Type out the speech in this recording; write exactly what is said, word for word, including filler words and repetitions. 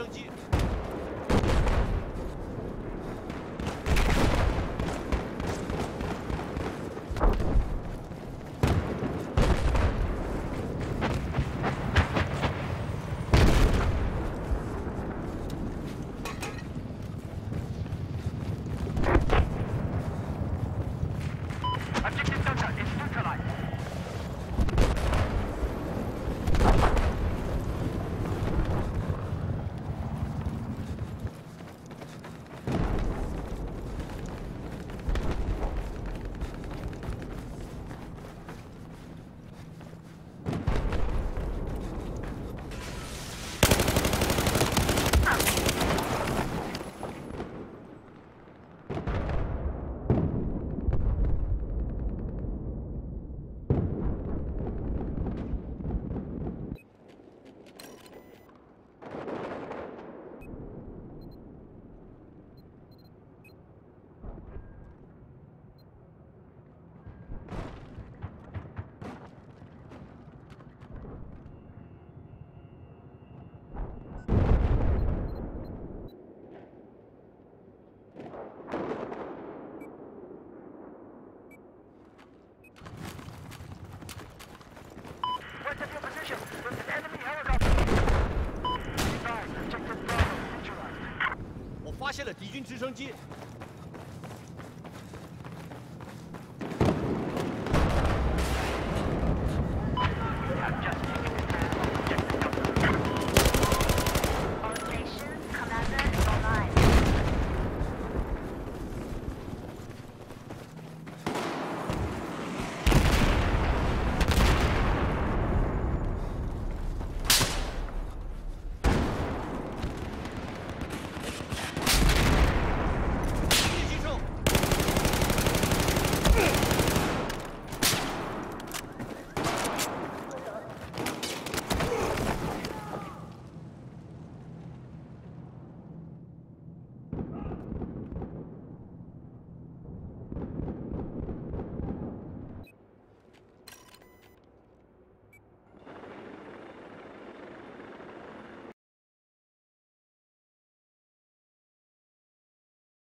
蒸机。 我发现了敌军直升机。